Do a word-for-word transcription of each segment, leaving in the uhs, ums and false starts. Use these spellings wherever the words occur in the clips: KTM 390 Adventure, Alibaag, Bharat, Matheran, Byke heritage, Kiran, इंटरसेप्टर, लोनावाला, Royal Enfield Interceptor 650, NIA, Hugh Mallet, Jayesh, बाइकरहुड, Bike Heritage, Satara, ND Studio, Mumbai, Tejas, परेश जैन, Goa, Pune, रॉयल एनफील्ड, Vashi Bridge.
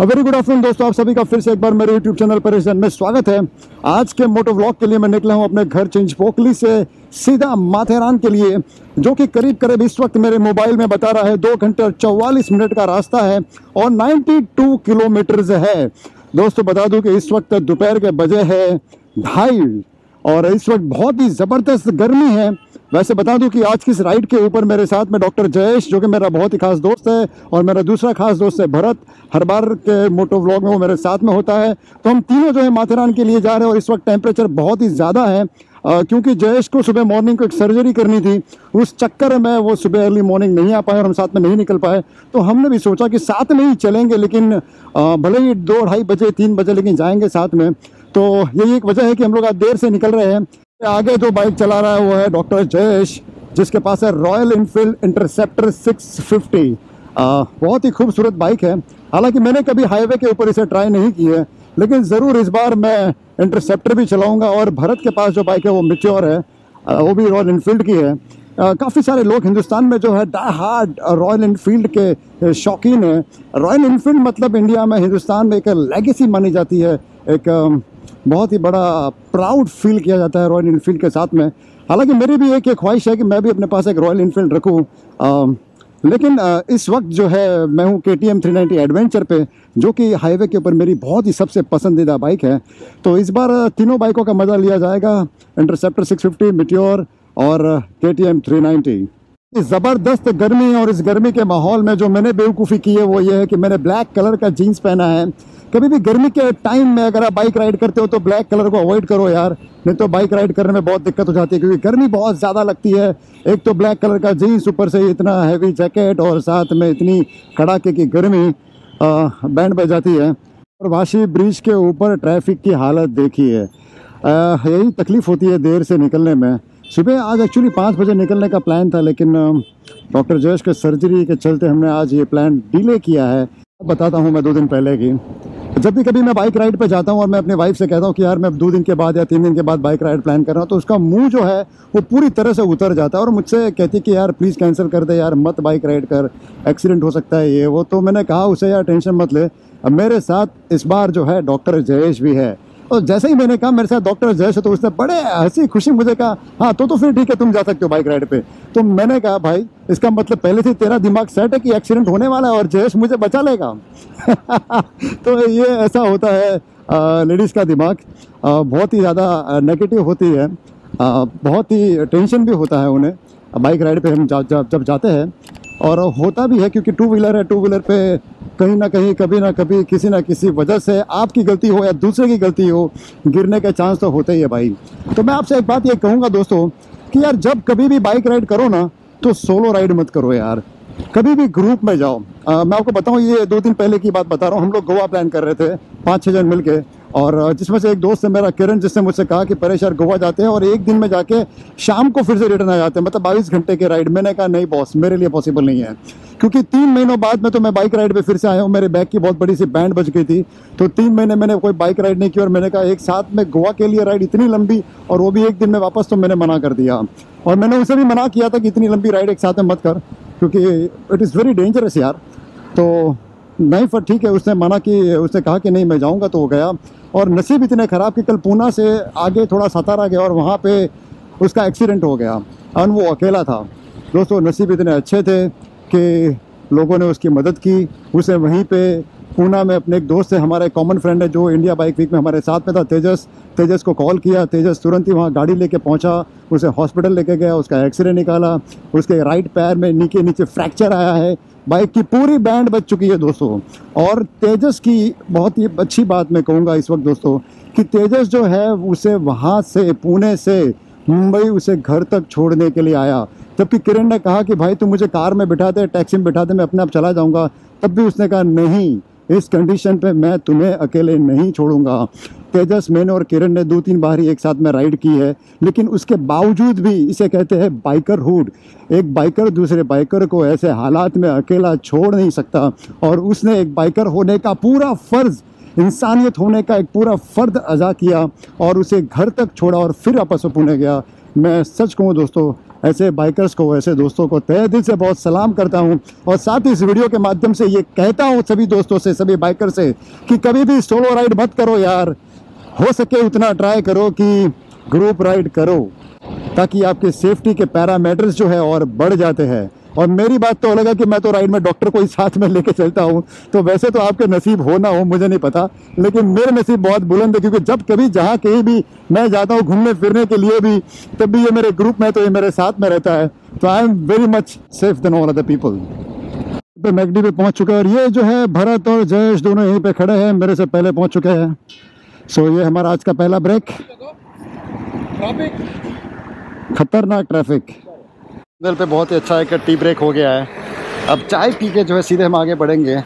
और very good afternoon दोस्तों, आप सभी का फिर से एक बार मेरे यूट्यूब चैनल परेश जैन में स्वागत है। आज के मोटो व्लॉग के लिए मैं निकला हूं अपने घर चेंज पोकली से सीधा माथेरान के लिए, जो कि करीब करीब इस वक्त मेरे मोबाइल में बता रहा है दो घंटे और चौवालीस मिनट का रास्ता है और बानवे किलोमीटर्स है। दोस्तों बता दूं कि इस वक्त दोपहर के बजे है ढाई और इस वक्त बहुत ही ज़बरदस्त गर्मी है। वैसे बता दूं कि आज की इस राइड के ऊपर मेरे साथ में डॉक्टर जयेश, जो कि मेरा बहुत ही खास दोस्त है, और मेरा दूसरा खास दोस्त है भरत। हर बार के मोटो व्लॉग में वो मेरे साथ में होता है, तो हम तीनों जो है माथेरान के लिए जा रहे हैं। और इस वक्त टेम्परेचर बहुत ही ज़्यादा है आ, क्योंकि जयेश को सुबह मॉर्निंग को एक सर्जरी करनी थी, उस चक्कर में वो सुबह अर्ली मॉर्निंग नहीं आ पाए और हम साथ में नहीं निकल पाए। तो हमने भी सोचा कि साथ में ही चलेंगे, लेकिन आ, भले ही दो ढाई बजे तीन बजे लेकिन जाएंगे साथ में। तो यही एक वजह है कि हम लोग आज देर से निकल रहे हैं। आगे जो बाइक चला रहा है वो है डॉक्टर जयेश, जिसके पास है रॉयल एनफील्ड इंटरसेप्टर six fifty. आ, बहुत ही खूबसूरत बाइक है। हालांकि मैंने कभी हाईवे के ऊपर इसे ट्राई नहीं की है, लेकिन ज़रूर इस बार मैं इंटरसेप्टर भी चलाऊंगा। और भारत के पास जो बाइक है वो मेच्योर है, वो भी रॉयल एनफील्ड की है। काफ़ी सारे लोग हिंदुस्तान में जो है डाई हार्ड रॉयल एनफील्ड के शौकीन हैं। रॉयल एनफील्ड मतलब इंडिया में, हिंदुस्तान में एक लेगेसी मानी जाती है, एक बहुत ही बड़ा प्राउड फील किया जाता है रॉयल एनफील्ड के साथ में। हालांकि मेरी भी एक ख्वाहिश है कि मैं भी अपने पास एक रॉयल एनफील्ड रखूँ, लेकिन इस वक्त जो है मैं हूँ केटीएम थ्री नाइंटी एडवेंचर पे, जो कि हाईवे के ऊपर मेरी बहुत ही सबसे पसंदीदा बाइक है। तो इस बार तीनों बाइकों का मज़ा लिया जाएगा, इंटरसेप्टर सिक्स फिफ्टी, मेट्योर और केटीएम थ्री नाइंटी। इस ज़बरदस्त गर्मी और इस गर्मी के माहौल में जो मैंने बेवकूफ़ी की है वो ये है कि मैंने ब्लैक कलर का जीन्स पहना है। कभी भी गर्मी के टाइम में अगर आप बाइक राइड करते हो तो ब्लैक कलर को अवॉइड करो यार, नहीं तो बाइक राइड करने में बहुत दिक्कत हो जाती है, क्योंकि गर्मी बहुत ज़्यादा लगती है। एक तो ब्लैक कलर का जीन्स, ऊपर से इतना हैवी जैकेट और साथ में इतनी कड़ाके की गर्मी, बैंड बज जाती है। और वाशी ब्रिज के ऊपर ट्रैफिक की हालत देखी है, यही तकलीफ़ होती है देर से निकलने में। सुबह आज एक्चुअली पाँच बजे निकलने का प्लान था, लेकिन डॉक्टर जयेश के सर्जरी के चलते हमने आज ये प्लान डिले किया है। अब बताता हूँ मैं दो दिन पहले की, जब भी कभी मैं बाइक राइड पे जाता हूँ और मैं अपने वाइफ से कहता हूँ कि यार मैं दो दिन के बाद या तीन दिन के बाद बाइक राइड प्लान कर रहा हूँ, तो उसका मुंह जो है वो पूरी तरह से उतर जाता है और मुझसे कहती है कि यार प्लीज़ कैंसिल कर दे यार, मत बाइक राइड कर, एक्सीडेंट हो सकता है ये वो। तो मैंने कहा उसे यार टेंशन मत ले, अब मेरे साथ इस बार जो है डॉक्टर जयेश भी है। और जैसे ही मैंने कहा मेरे साथ डॉक्टर जयेश है, तो उसने बड़े हंसी खुशी मुझे कहा हाँ तो तो फिर ठीक है, तुम जा सकते हो बाइक राइड पे। तो मैंने कहा भाई इसका मतलब पहले से तेरा दिमाग सेट है कि एक्सीडेंट होने वाला है और जयेश मुझे बचा लेगा। तो ये ऐसा होता है, लेडीज़ का दिमाग आ, बहुत ही ज़्यादा नेगेटिव होती है, आ, बहुत ही टेंशन भी होता है उन्हें बाइक राइड पर हम जा, जा, जब जाते हैं। और होता भी है क्योंकि टू व्हीलर है, टू व्हीलर पे कहीं ना कहीं कभी ना कभी किसी ना किसी वजह से आपकी गलती हो या दूसरे की गलती हो, गिरने के चांस तो होते ही है भाई। तो मैं आपसे एक बात ये कहूँगा दोस्तों कि यार जब कभी भी बाइक राइड करो ना तो सोलो राइड मत करो यार, कभी भी ग्रुप में जाओ। आ, मैं आपको बताऊँ, ये दो दिन पहले की बात बता रहा हूँ, हम लोग गोवा प्लान कर रहे थे पाँच छः जन मिल के, और जिसमें से एक दोस्त है मेरा किरण, जिसने मुझसे कहा कि परेश यार गोवा जाते हैं और एक दिन में जाके शाम को फिर से रिटर्न आ जाते हैं, मतलब बाईस घंटे के राइड। मैंने कहा नहीं बॉस, मेरे लिए पॉसिबल नहीं है, क्योंकि तीन महीनों बाद में तो मैं बाइक राइड पे फिर से आया हूँ। मेरे बैक की बहुत बड़ी सी बैंड बज गई थी, तो तीन महीने मैंने कोई बाइक राइड नहीं की। और मैंने कहा एक साथ में गोवा के लिए राइड इतनी लंबी, और वो भी एक दिन में वापस, तो मैंने मना कर दिया। और मैंने उसे भी मना किया था कि इतनी लंबी राइड एक साथ में मत कर, क्योंकि इट इज़ वेरी डेंजरस यार। तो नहीं फिर ठीक है, उसने मना कि उसने कहा कि नहीं मैं जाऊँगा, तो वो गया। और नसीब इतने ख़राब कि कल पूना से आगे थोड़ा सतारा गया और वहाँ पे उसका एक्सीडेंट हो गया, और वो अकेला था। दोस्तों नसीब इतने अच्छे थे कि लोगों ने उसकी मदद की, उसे वहीं पे पूना में अपने एक दोस्त से, हमारा एक कॉमन फ्रेंड है जो इंडिया बाइक वीक में हमारे साथ में था, तेजस तेजस को कॉल किया, तेजस तुरंत ही वहाँ गाड़ी लेके पहुँचा, उसे हॉस्पिटल लेके गया, उसका एक्सरे निकाला, उसके राइट पैर में नीचे नीचे फ्रैक्चर आया है, बाइक की पूरी बैंड बच चुकी है दोस्तों। और तेजस की बहुत ही अच्छी बात मैं कहूँगा इस वक्त दोस्तों कि तेजस जो है उसे वहाँ से पुणे से मुंबई उसे घर तक छोड़ने के लिए आया, जबकि किरण ने कहा कि भाई तुम मुझे कार में बिठा दे, टैक्सी में बिठा दे, मैं अपने आप चला जाऊँगा। तब भी उसने कहा नहीं, इस कंडीशन पे मैं तुम्हें अकेले नहीं छोड़ूंगा। तेजस, मैंने और किरण ने दो तीन बार ही एक साथ में राइड की है, लेकिन उसके बावजूद भी, इसे कहते हैं बाइकरहुड, एक बाइकर दूसरे बाइकर को ऐसे हालात में अकेला छोड़ नहीं सकता। और उसने एक बाइकर होने का पूरा फ़र्ज़, इंसानियत होने का एक पूरा फ़र्ज अदा किया और उसे घर तक छोड़ा और फिर वापस पुणे गया। मैं सच कहूँ दोस्तों, ऐसे बाइकर्स को, ऐसे दोस्तों को तहे दिल से बहुत सलाम करता हूं। और साथ ही इस वीडियो के माध्यम से ये कहता हूं सभी दोस्तों से, सभी बाइकर से कि कभी भी सोलो राइड मत करो यार, हो सके उतना ट्राई करो कि ग्रुप राइड करो, ताकि आपके सेफ्टी के पैरामीटर्स जो है और बढ़ जाते हैं। और मेरी बात तो अलग है कि मैं तो राइड में डॉक्टर को ही साथ में लेके चलता हूँ, तो वैसे तो आपके नसीब हो ना हो मुझे नहीं पता, लेकिन मेरे नसीब बहुत बुलंद है, क्योंकि जब कभी जहाँ कहीं भी मैं जाता हूँ घूमने फिरने के लिए भी, तब भी ये मेरे ग्रुप में, तो ये मेरे साथ में रहता है। तो I am very much safe then all other people. तो मैगडी पे पहुँच चुके हैं और ये जो है भरत और जयेश दोनों यहीं पर खड़े हैं, मेरे से पहले पहुँच चुके हैं। सो ये हमारा आज का पहला ब्रेक। खतरनाक ट्रैफिक दिल पे बहुत ही अच्छा है कि टी ब्रेक हो गया है। अब चाय पी के जो है सीधे हम आगे बढ़ेंगे।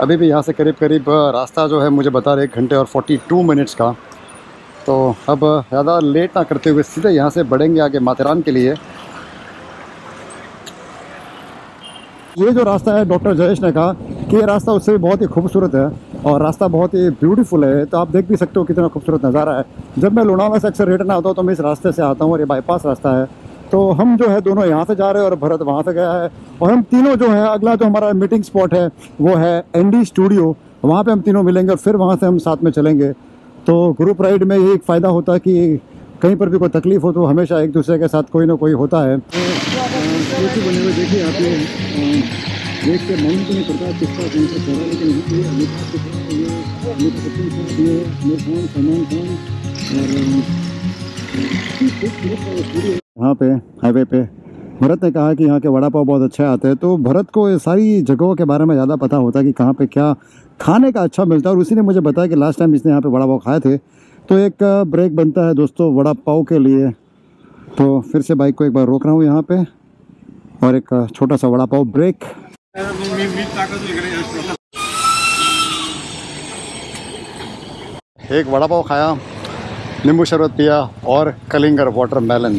अभी भी यहाँ से करीब करीब रास्ता जो है मुझे बता रहे एक घंटे और बयालीस मिनट्स का। तो अब ज़्यादा लेट ना करते हुए सीधे यहाँ से बढ़ेंगे आगे माथेरान के लिए। ये जो रास्ता है, डॉक्टर जयेश ने कहा कि ये रास्ता उससे भी बहुत ही खूबसूरत है और रास्ता बहुत ही ब्यूटीफुल है, तो आप देख भी सकते हो कितना खूबसूरत नज़ारा है। जब मैं लोनावाला से अक्सर रिटर्न आता हूँ तो मैं इस रास्ते से आता हूँ और ये बाईपास रास्ता है। तो हम जो है दोनों यहाँ से जा रहे हैं और भरत वहाँ से गया है और हम तीनों जो है, अगला जो हमारा मीटिंग स्पॉट है वो है एनडी स्टूडियो, वहाँ पे हम तीनों मिलेंगे और फिर वहाँ से हम साथ में चलेंगे। तो ग्रुप राइड में ये एक फ़ायदा होता है कि कहीं पर भी कोई तकलीफ हो तो हमेशा एक दूसरे के साथ कोई ना कोई होता है। देखिए आपने देख के मन तो नहीं पड़ता किसका लेकिन यहाँ पे हाईवे पे भरत ने कहा कि यहाँ के वड़ा पाव बहुत अच्छे आते हैं। तो भरत को सारी जगहों के बारे में ज़्यादा पता होता है कि कहाँ पे क्या खाने का अच्छा मिलता है, और उसी ने मुझे बताया कि लास्ट टाइम इसने यहाँ पे वड़ा पाव खाए थे। तो एक ब्रेक बनता है दोस्तों वड़ा पाव के लिए, तो फिर से बाइक को एक बार रोक रहा हूँ यहाँ पर और एक छोटा सा वड़ा पाव ब्रेक। एक वड़ा पाव खाया, नींबू शरबत पिया और कलिंगर वाटरमेलन।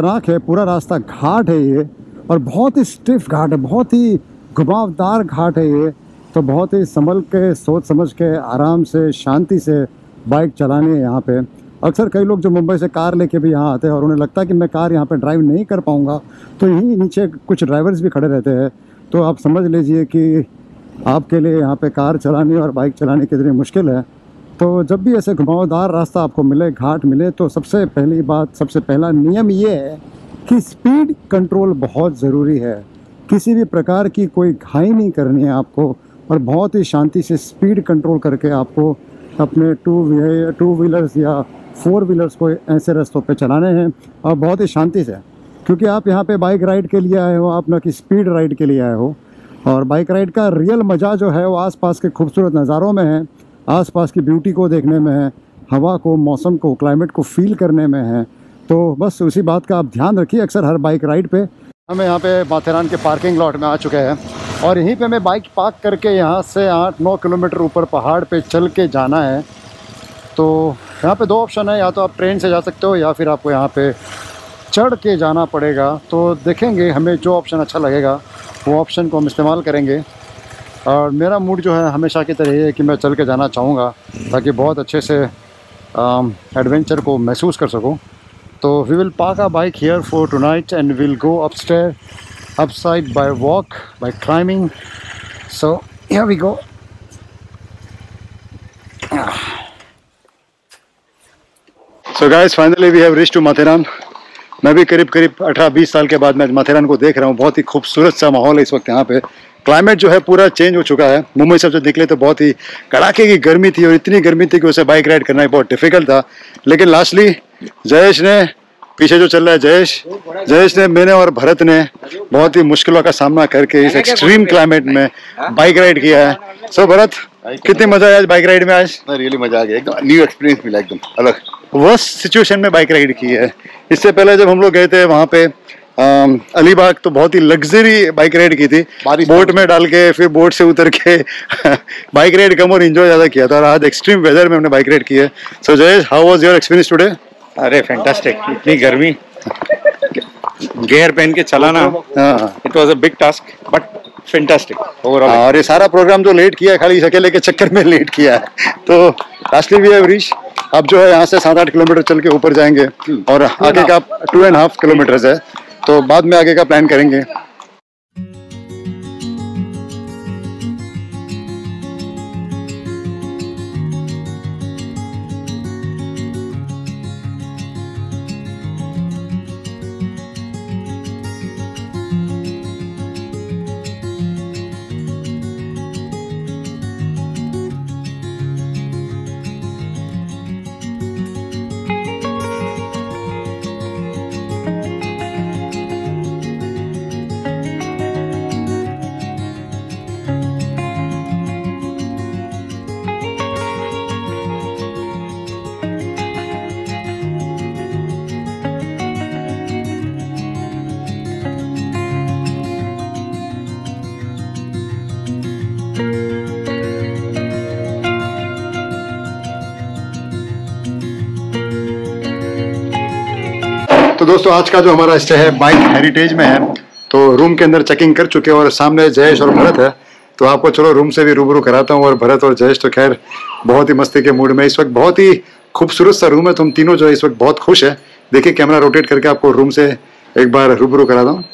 राख है, पूरा रास्ता घाट है ये, और बहुत ही स्टिफ घाट है, बहुत ही घुमावदार घाट है ये। तो बहुत ही संभल के, सोच समझ के, आराम से, शांति से बाइक चलानी है यहाँ पे। अक्सर कई लोग जो मुंबई से कार लेके भी यहाँ आते हैं और उन्हें लगता है कि मैं कार यहाँ पे ड्राइव नहीं कर पाऊँगा, तो यहीं नीचे कुछ ड्राइवर्स भी खड़े रहते हैं। तो आप समझ लीजिए कि आपके लिए यहाँ पर कार चलानी और बाइक चलानी कितनी मुश्किल है। तो जब भी ऐसे घुमावदार रास्ता आपको मिले, घाट मिले, तो सबसे पहली बात, सबसे पहला नियम ये है कि स्पीड कंट्रोल बहुत ज़रूरी है। किसी भी प्रकार की कोई घाई नहीं करनी है आपको, और बहुत ही शांति से स्पीड कंट्रोल करके आपको अपने टू व्हीलर टू व्हीलर्स या फोर व्हीलर्स को ऐसे रास्तों पे चलाने हैं, और बहुत ही शांति से, क्योंकि आप यहाँ पे बाइक राइड के लिए आए हो, आप ना कि स्पीड राइड के लिए आए हो। और बाइक राइड का रियल मज़ा जो है वो आसपास के खूबसूरत नज़ारों में है, आसपास की ब्यूटी को देखने में है, हवा को, मौसम को, क्लाइमेट को फील करने में है। तो बस उसी बात का आप ध्यान रखिए अक्सर हर बाइक राइड पे। हम यहाँ पे माथेरान के पार्किंग लॉट में आ चुके हैं और यहीं पे मैं बाइक पार्क करके यहाँ से आठ नौ किलोमीटर ऊपर पहाड़ पे चल के जाना है। तो यहाँ पे दो ऑप्शन है, या तो आप ट्रेन से जा सकते हो या फिर आपको यहाँ पर चढ़ के जाना पड़ेगा। तो देखेंगे हमें जो ऑप्शन अच्छा लगेगा वो ऑप्शन को हम इस्तेमाल करेंगे। और मेरा मूड जो है हमेशा की तरह है कि मैं चल के जाना चाहूँगा ताकि बहुत अच्छे से एडवेंचर को महसूस कर सकूँ। तो we will park a bike here for tonight and will go upstair upside by walk by climbing. So here we go. So guys, finally we have reached to Matheran. मैं भी करीब करीब अठारह बीस साल के बाद मैं माथेरान को देख रहा हूँ। बहुत ही खूबसूरत सा माहौल है इस वक्त यहाँ पे। क्लाइमेट जो है पूरा चेंज हो चुका है। मुंबई से जब निकले तो बहुत ही कड़ाके की गर्मी थी, और इतनी गर्मी थी कि उसे बाइक राइड करना बहुत डिफिकल्ट था। लेकिन लास्टली जयेश ने, पीछे जो चल रहा है जयेश जयेश ने, मैंने और भरत ने बहुत ही मुश्किलों का सामना करके इस एक्सट्रीम क्लाइमेट में बाइक राइड किया है। सो भरत, कितनी मजा आया आज बाइक राइड में? आज रियली मजा आ गया, एकदम न्यू एक्सपीरियंस मिला, एकदम अलग वर्स्ट सिचुएशन में बाइक राइड की है। इससे पहले जब हम लोग गए थे वहाँ पे अलीबाग, तो बहुत ही लग्जरी बाइक राइड की थी, बोट में डाल के फिर बोट से उतर के बाइक राइड कम और एंजॉय ज़्यादा किया था, और आज एक्सट्रीम वेदर में हमने बाइक राइड की है। So Jayesh, how was your experience today? अरे फैंटास्टिक, इतनी गर्मी, गियर पहन के चलाना, it was a big task but fantastic overall. और ये सारा प्रोग्राम जो लेट किया है, खाली अकेले के चक्कर में लेट किया है। तो लास्टली वी हैव रीच्ड। अब जो है यहाँ से सात आठ किलोमीटर चल के ऊपर जाएंगे और आगे का टू एंड हाफ किलोमीटर्स है। तो बाद में आगे का प्लान करेंगे। तो दोस्तों आज का जो हमारा स्टे है बाइक हेरिटेज में है, तो रूम के अंदर चेकिंग कर चुके हैं और सामने जयेश और भरत है, तो आपको चलो रूम से भी रूबरू कराता हूँ। और भरत और जयेश तो खैर बहुत ही मस्ती के मूड में, इस वक्त बहुत ही खूबसूरत सा रूम है, तो हम तीनों जो है इस वक्त बहुत खुश है। देखिए कैमरा रोटेट करके आपको रूम से एक बार रूबरू कराता हूँ।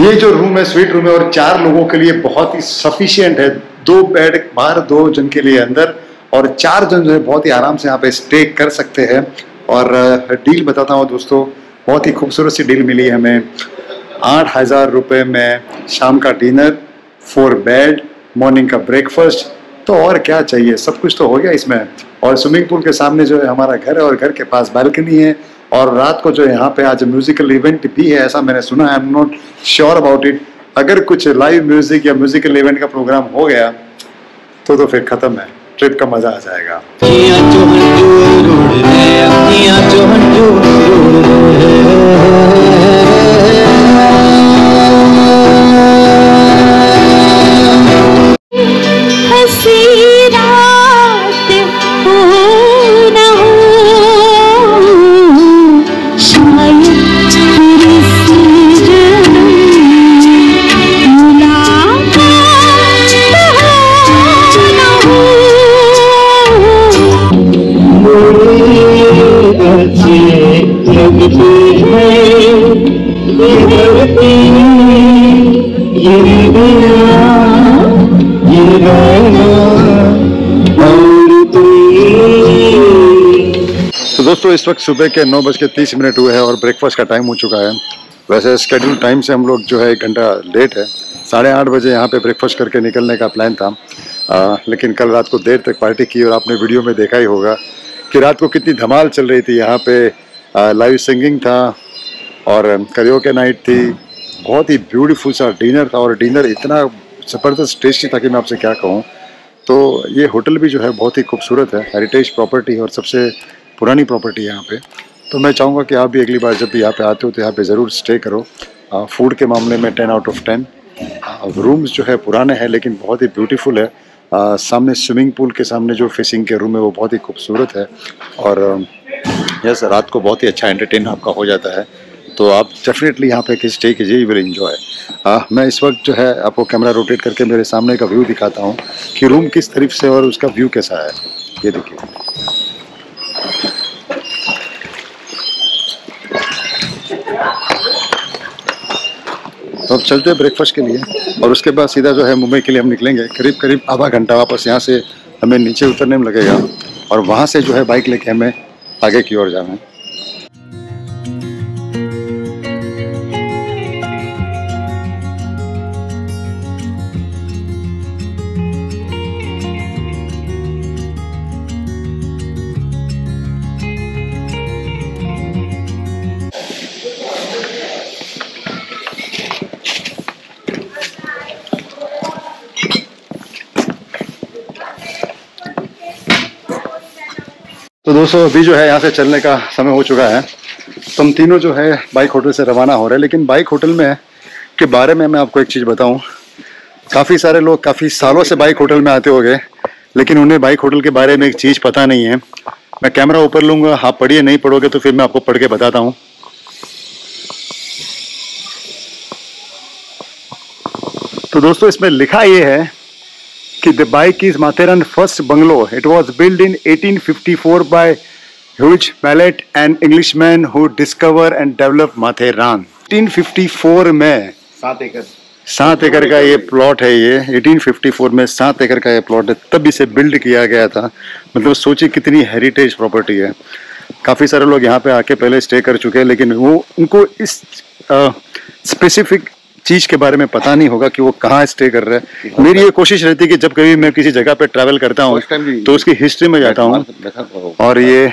ये जो रूम है स्वीट रूम है और चार लोगों के लिए बहुत ही सफिशियंट है। दो बेड बाहर, दो जन के लिए अंदर, और चार जन जो है बहुत ही आराम से यहाँ पे स्टे कर सकते हैं। और डील बताता हूँ दोस्तों, बहुत ही खूबसूरत सी डील मिली है हमें। आठ हज़ार रुपये में शाम का डिनर, फोर बेड, मॉर्निंग का ब्रेकफास्ट, तो और क्या चाहिए, सब कुछ तो हो गया इसमें। और स्विमिंग पूल के सामने जो है हमारा घर है और घर के पास बालकनी है। और रात को जो यहाँ पे आज म्यूजिकल इवेंट भी है, ऐसा मैंने सुना है, I am not sure about it. अगर कुछ लाइव म्यूजिक या म्यूजिकल इवेंट का प्रोग्राम हो गया तो तो फिर खत्म है, ट्रिप का मजा आ जाएगा। दोस्तों इस वक्त सुबह के नौ बज के तीस मिनट हुए हैं और ब्रेकफास्ट का टाइम हो चुका है। वैसे स्केड्यूल टाइम से हम लोग जो है एक घंटा लेट है, साढ़े आठ बजे यहाँ पे ब्रेकफास्ट करके निकलने का प्लान था, आ, लेकिन कल रात को देर तक पार्टी की। और आपने वीडियो में देखा ही होगा कि रात को कितनी धमाल चल रही थी यहाँ पे, लाइव सिंगिंग था और करियोके नाइट थी, बहुत ही ब्यूटीफुल सा डिनर था। और डिनर इतना ज़बरदस्त टेस्टी था कि मैं आपसे क्या कहूँ। तो ये होटल भी जो है बहुत ही खूबसूरत है, हेरिटेज प्रॉपर्टी और सबसे पुरानी प्रॉपर्टी है यहाँ पे। तो मैं चाहूँगा कि आप भी अगली बार जब भी यहाँ पे आते हो तो यहाँ पे ज़रूर स्टे करो। फूड के मामले में ten out of ten. Rooms जो है पुराने हैं लेकिन बहुत ही ब्यूटीफुल है। आ, सामने स्विमिंग पूल के सामने जो फेसिंग के रूम है वो बहुत ही खूबसूरत है। और यस, रात को बहुत ही अच्छा एंटरटेन आपका हो जाता है, तो आप डेफिनेटली यहाँ पे स्टे कीजिए, यू विल इन्जॉय। मैं इस वक्त जो है आपको कैमरा रोटेट करके मेरे सामने का व्यू दिखाता हूँ कि रूम किस तरफ से और उसका व्यू कैसा है, ये देखिए। तो अब चलते हैं ब्रेकफास्ट के लिए और उसके बाद सीधा जो है मुंबई के लिए हम निकलेंगे। करीब करीब आधा घंटा वापस यहाँ से हमें नीचे उतरने में लगेगा और वहाँ से जो है बाइक लेके हमें आगे की ओर जाना है। तो दोस्तों अभी जो है यहाँ से चलने का समय हो चुका है, तो हम तीनों जो है बाइक होटल से रवाना हो रहे हैं। लेकिन बाइक होटल में के बारे में मैं आपको एक चीज़ बताऊँ, काफ़ी सारे लोग काफ़ी सालों से बाइक होटल में आते होंगे लेकिन उन्हें बाइक होटल के बारे में एक चीज़ पता नहीं है। मैं कैमरा ऊपर लूँगा, आप हाँ पढ़िए, नहीं पढ़ोगे तो फिर मैं आपको पढ़ के बताता हूँ। तो दोस्तों इसमें लिखा ये है कि the bike is Matheran's first bungalow. It was built in eighteen fifty-four by Hugh Mallet, an Englishman who discovered and developed Matheran. eighteen fifty-four में सात एकड़ सात एकड़ का ये प्लॉट है, ये अठारह सौ चौवन में सात एकड़ का ये प्लॉट है, तब इसे बिल्ड किया गया था। मतलब सोचिए कितनी हेरिटेज प्रॉपर्टी है। काफ़ी सारे लोग यहाँ पे आके पहले स्टे कर चुके हैं, लेकिन वो उनको इस स्पेसिफिक चीज़ के बारे में पता नहीं होगा कि वो कहाँ स्टे कर रहा है। मेरी ये कोशिश रहती है कि जब कभी मैं किसी जगह पे ट्रैवल करता हूँ तो उसकी हिस्ट्री में जाता हूँ। और ये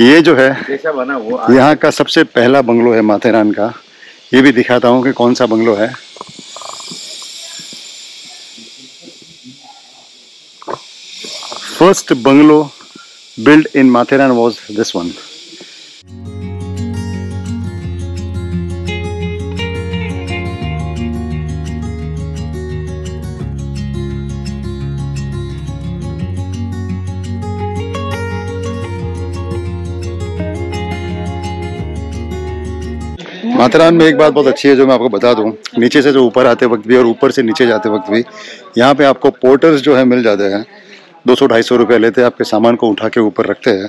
ये जो है यहाँ का सबसे पहला बंगलो है माथेरान का। ये भी दिखाता हूँ कि कौन सा बंगलो है। First bungalow built in Matheran was this one. Matheran में एक बात बहुत अच्छी है जो मैं आपको बता दूं, नीचे से जो ऊपर आते वक्त भी और ऊपर से नीचे जाते वक्त भी यहाँ पे आपको पोर्टर्स जो है मिल जाते हैं। दो सौ ढाई सौ रुपये लेते हैं, आपके सामान को उठा के ऊपर रखते हैं।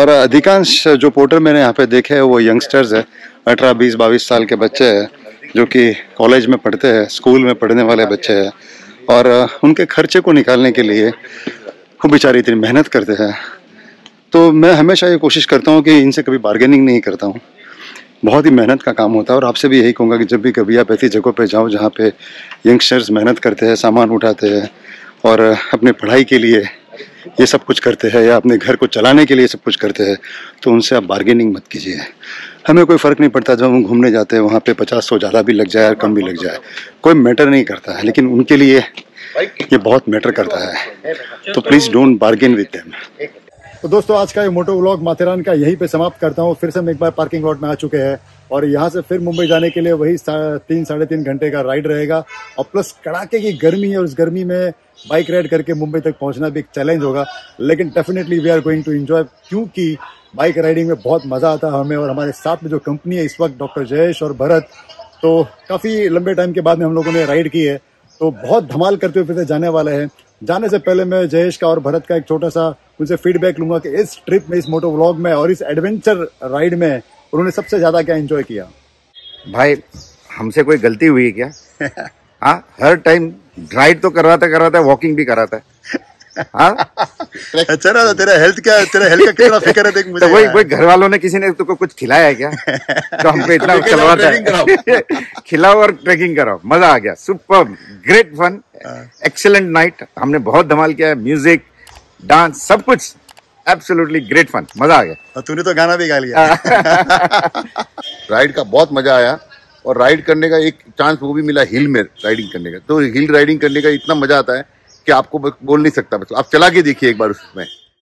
और अधिकांश जो पोर्टर मैंने यहाँ पे देखे हैं वो यंगस्टर्स है, अठारह बीस बाईस साल के बच्चे हैं जो कि कॉलेज में पढ़ते हैं, स्कूल में पढ़ने वाले बच्चे हैं। और उनके खर्चे को निकालने के लिए वो बेचारे इतनी मेहनत करते हैं। तो मैं हमेशा ये कोशिश करता हूँ कि इनसे कभी बार्गेनिंग नहीं करता हूँ। बहुत ही मेहनत का काम होता है। और आपसे भी यही कहूँगा कि जब भी कभी आप ऐसी जगहों पर जाओ जहाँ पे यंगस्टर्स मेहनत करते हैं, सामान उठाते हैं और अपने पढ़ाई के लिए ये सब कुछ करते हैं या अपने घर को चलाने के लिए सब कुछ करते हैं, तो उनसे आप बार्गेनिंग मत कीजिए। हमें कोई फ़र्क नहीं पड़ता जब हम घूमने जाते हैं वहाँ पे पचास सौ ज़्यादा भी लग जाए और कम भी लग जाए, कोई मैटर नहीं करता है। लेकिन उनके लिए ये बहुत मैटर करता है, तो please don't bargain with them. तो दोस्तों, आज का ये मोटो व्लॉग माथेरान का यहीं पे समाप्त करता हूँ। फिर से हम एक बार पार्किंग लॉट में आ चुके हैं और यहाँ से फिर मुंबई जाने के लिए वही तीन साढ़े तीन घंटे का राइड रहेगा। और प्लस कड़ाके की गर्मी है और उस गर्मी में बाइक राइड करके मुंबई तक पहुँचना भी एक चैलेंज होगा, लेकिन definitely we are going to enjoy, क्योंकि बाइक राइडिंग में बहुत मज़ा आता है हमें। और हमारे साथ में जो कंपनी है इस वक्त, डॉक्टर जयेश और भरत, तो काफ़ी लंबे टाइम के बाद में हम लोगों ने राइड की है, तो बहुत धमाल करते हुए फिर से जाने वाले हैं। जाने से पहले मैं जयेश का और भरत का एक छोटा सा उनसे फीडबैक लूंगा कि इस ट्रिप में, इस मोटो व्लॉग में और इस एडवेंचर राइड में उन्होंने सबसे ज्यादा क्या एंजॉय किया। भाई, हमसे कोई गलती हुई है क्या? हाँ, हर टाइम राइड तो कराता कराता वॉकिंग भी कराता है। अच्छा रहा तेरा हेल्थ क्या, तेरा हेल्थ का कितना फिक्र है देख मुझे। तो वही कोई घर वालों ने, किसी ने तुमको कुछ खिलाया है क्या? तो हमको इतना चलवाता है, खिलाओ और ट्रैकिंग कराओ। मजा आ गया, super great fun, excellent night. हमने बहुत धमाल किया है, म्यूजिक, डांस, सब कुछ, एब्सोल्युटली ग्रेट फन, मजा आ गया। तूने तो गाना भी गा लिया। राइड का बहुत मजा आया और राइड करने का एक चांस वो भी मिला हिल में राइडिंग करने का। तो हिल राइडिंग करने का इतना मजा आता है कि आपको बोल नहीं सकता, मतलब आप चला के देखिए एक बार उसमें।